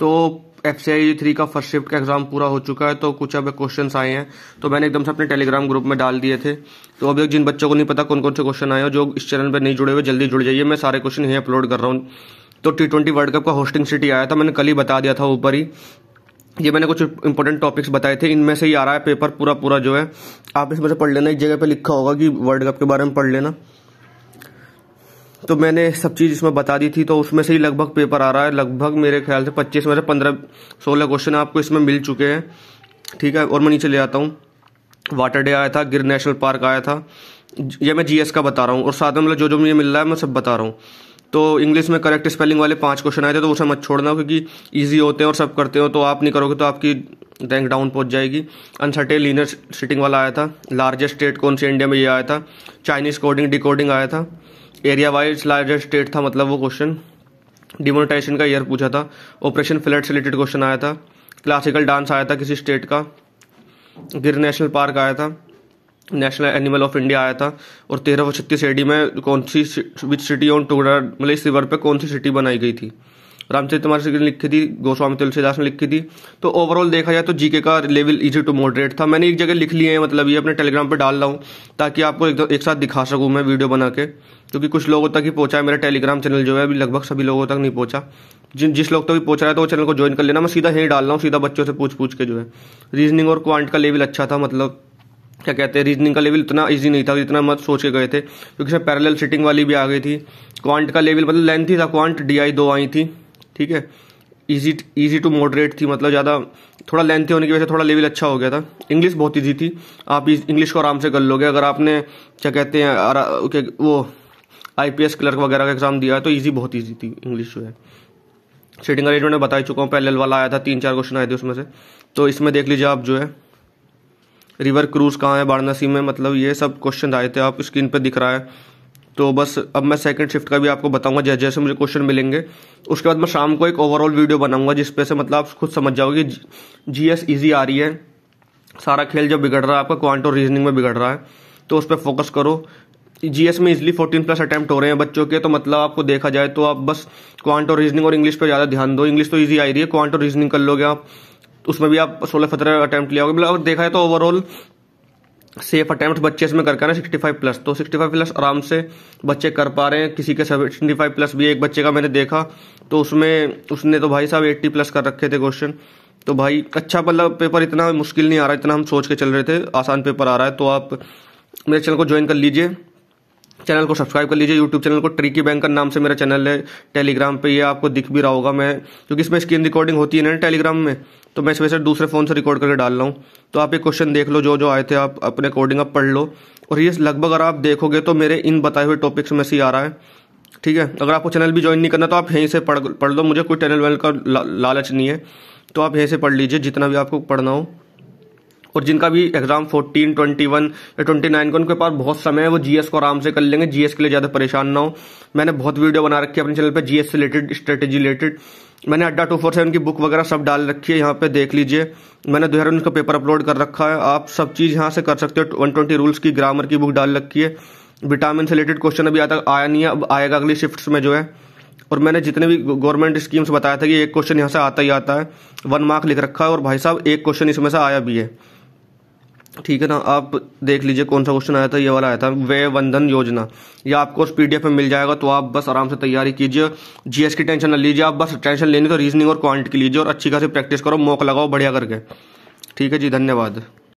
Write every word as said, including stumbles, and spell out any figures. तो FCI three का first shift का एग्जाम पूरा हो चुका है, तो कुछ अब क्वेश्चंस आए हैं तो मैंने एकदम से अपने टेलीग्राम ग्रुप में डाल दिए थे। तो अभी जिन बच्चों को नहीं पता कौन कौन से क्वेश्चन आए हो, जो इस चैनल पर नहीं जुड़े हुए, जल्दी जुड़ जाइए। मैं सारे क्वेश्चन यहीं अपलोड कर रहा हूँ। तो टी ट्वेंटी वर्ल्ड कप का होस्टिंग सिटी आया था, मैंने कल ही बता दिया था ऊपर ही। ये मैंने कुछ इंपॉर्टेंट टॉपिक्स बताए थे, इनमें से ही आ रहा है पेपर पूरा पूरा जो है। आप इसमें से पढ़ लेना, एक जगह पे लिखा होगा कि वर्ल्ड कप के बारे में पढ़ लेना, तो मैंने सब चीज़ इसमें बता दी थी। तो उसमें से ही लगभग पेपर आ रहा है, लगभग मेरे ख्याल से पच्चीस में से पंद्रह सोलह क्वेश्चन आपको इसमें मिल चुके हैं, ठीक है। और मैं नीचे ले आता हूँ, वाटर डे आया था, गिर नेशनल पार्क आया था, यह मैं जीएस का बता रहा हूँ, और साथ में मतलब जो जो मुझे मिल रहा है मैं सब बता रहा हूँ। तो इंग्लिश में करेक्ट स्पेलिंग वाले पांच क्वेश्चन आए थे, तो उसे मत छोड़ना क्योंकि इजी होते हैं और सब करते हो, तो आप नहीं करोगे तो आपकी रैंक डाउन पहुंच जाएगी। अनसर्टेन लीनियर सिटिंग वाला आया था, लार्जेस्ट स्टेट कौन से इंडिया में ये आया था, चाइनीज कोडिंग डिकोडिंग आया था, एरिया वाइज लार्जेस्ट स्टेट था मतलब वो क्वेश्चन, डिमोनेटाइजेशन का ईयर पूछा था, ऑपरेशन फ्लड से रिलेटेड क्वेश्चन आया था, क्लासिकल डांस आया था किसी स्टेट का, गिर नेशनल पार्क आया था, नेशनल एनिमल ऑफ इंडिया आया था, और तेरह सौ छत्तीस एडी में कौन सी विच सिटी ऑन टूडर मतलब इस रिवर पे कौन सी सिटी बनाई गई थी, रामचरित मानस ने लिखी थी, गोस्वामी तुलसीदास ने लिखी थी। तो ओवरऑल देखा जाए तो जीके का लेवल इजी टू मॉडरेट था। मैंने एक जगह लिख लिए हैं, मतलब ये अपने टेलीग्राम पे डाल रहा हूँ ताकि आपको एक, एक साथ दिखा सकूँ मैं वीडियो बना के, क्योंकि कुछ लोगों तक ही पहुँचा है मेरा टेलीग्राम चैनल जो है, अभी लगभग सभी लोगों तक नहीं पहुँचा। जिन जिस लोग तक भी पहुँच रहा है तो वो चैनल को ज्वाइन कर लेना, मैं सीधा यहीं डाल रहा हूँ, सीधा बच्चों से पूछ पूछ के जो है। रीजनिंग और क्वांट का लेवल अच्छा था, मतलब क्या कहते हैं, रीजनिंग का लेवल इतना इजी नहीं था जितना मत सोच के गए थे, क्योंकि इसमें पैरेलल सिटिंग वाली भी आ गई थी। क्वांट का लेवल मतलब लेंथ ही था, क्वांट डी आई दो आई थी, ठीक है, इजी इजी टू मॉडरेट थी, मतलब ज़्यादा थोड़ा लेंथी होने की वजह से थोड़ा लेवल अच्छा हो गया था। इंग्लिश बहुत ईजी थी, आप इंग्लिश को आराम से कर लोगे अगर आपने क्या कहते हैं ओके वो आई पी एस क्लर्क वगैरह का एग्जाम दिया है, तो ईजी बहुत ईजी थी इंग्लिश जो है। सिटिंग अरेंजमेंट में बता चुका हूँ, पैरेलल वाला आया था, तीन चार क्वेश्चन आए थे उसमें से, तो इसमें देख लीजिए आप जो है। रिवर क्रूज कहाँ है, वाराणसी में, मतलब ये सब क्वेश्चन आए थे, आप स्क्रीन पे दिख रहा है। तो बस अब मैं सेकंड शिफ्ट का भी आपको बताऊंगा जैसे जैसे मुझे क्वेश्चन मिलेंगे, उसके बाद मैं शाम को एक ओवरऑल वीडियो बनाऊंगा जिस पे से मतलब आप खुद समझ जाओगे जीएस इजी आ रही है। सारा खेल जब बिगड़ रहा है आपका क्वांट और रीजनिंग में बिगड़ रहा है, तो उस पर फोकस करो। जीएस में इजिली फोर्टीन प्लस अटैम्प्ट हो रहे हैं बच्चों के, तो मतलब आपको देखा जाए तो आप बस क्वांट और रीजनिंग और इंग्लिश पर ज़्यादा ध्यान दो। इंग्लिश तो ईजी आ रही है, क्वांट और रीजनिंग कर लोगे आप, उसमें भी आप सोलह सत्रह अटैम्प्ट लिया होगा, मतलब अगर देखा है तो ओवरऑल सेफ अटैम्प्ट बच्चे इसमें करके ना सिक्सटी फाइव प्लस, तो सिक्सटी फाइव प्लस आराम से बच्चे कर पा रहे हैं। किसी के सेवेंटी फाइव प्लस भी, एक बच्चे का मैंने देखा तो उसमें उसने तो भाई साहब एटी प्लस कर रखे थे क्वेश्चन, तो भाई अच्छा मतलब पेपर इतना मुश्किल नहीं आ रहा इतना हम सोच के चल रहे थे, आसान पेपर आ रहा है। तो आप मेरे चैनल को ज्वाइन कर लीजिए, चैनल को सब्सक्राइब कर लीजिए, यूट्यूब चैनल को, ट्रिकी बैंकर नाम से मेरा चैनल है टेलीग्राम पे, ये आपको दिख भी रहा होगा। मैं क्योंकि इसमें स्क्रीन रिकॉर्डिंग होती है ना टेलीग्राम में, तो मैं इसमें से दूसरे फ़ोन से रिकॉर्ड करके डाल रहा हूँ। तो आप ये क्वेश्चन देख लो जो जो आए थे, आप अपने अकॉर्डिंग आप पढ़ लो, और ये लगभग अगर आप देखोगे तो मेरे इन बताए हुए टॉपिक्स में से ही आ रहा है, ठीक है। अगर आपको चैनल भी ज्वाइन नहीं करना तो आप यहीं से पढ़ पढ़ लो, मुझे कोई चैनल वैनल का लालच नहीं है, तो आप यहीं से पढ़ लीजिए जितना भी आपको पढ़ना हो। और जिनका भी एग्जाम फोर्टीन, ट्वेंटी वन या ट्वेंटी नाइन का, उनके पास बहुत समय है, वो जीएस को आराम से कर लेंगे, जीएस के लिए ज़्यादा परेशान ना हो। मैंने बहुत वीडियो बना रखी है अपने चैनल पे जीएस से रिलेटेड, स्ट्रेटेजी रिलेटेड, मैंने अड्डा टू फोर सेवन की बुक वगैरह सब डाल रखी है, यहाँ पे देख लीजिए। मैंने दो हज़ार उन्नीस का पेपर अपलोड कर रखा है, आप सब चीज़ यहाँ से कर सकते हो। वन ट्वेंटी रूल्स की ग्रामर की बुक डाल रखी है, विटामिन से रिलेटेड क्वेश्चन अभी आता आया नहीं है, अब आएगा अगली शिफ्ट में जो है। और मैंने जितने भी गवर्नमेंट स्कीम्स बताया था कि एक क्वेश्चन यहाँ से आता ही आता है, वन मार्क लिख रखा है, और भाई साहब एक क्वेश्चन इसमें से आया भी है, ठीक है ना। आप देख लीजिए कौन सा क्वेश्चन आया था, ये वाला आया था, वे वंदन योजना, ये आपको उस पीडीएफ में मिल जाएगा। तो आप बस आराम से तैयारी कीजिए, जीएस की टेंशन न लीजिए, आप बस टेंशन लेनी तो रीजनिंग और क्वांट की लीजिए, और अच्छी खासी प्रैक्टिस करो, मौक लगाओ बढ़िया करके, ठीक है जी, धन्यवाद।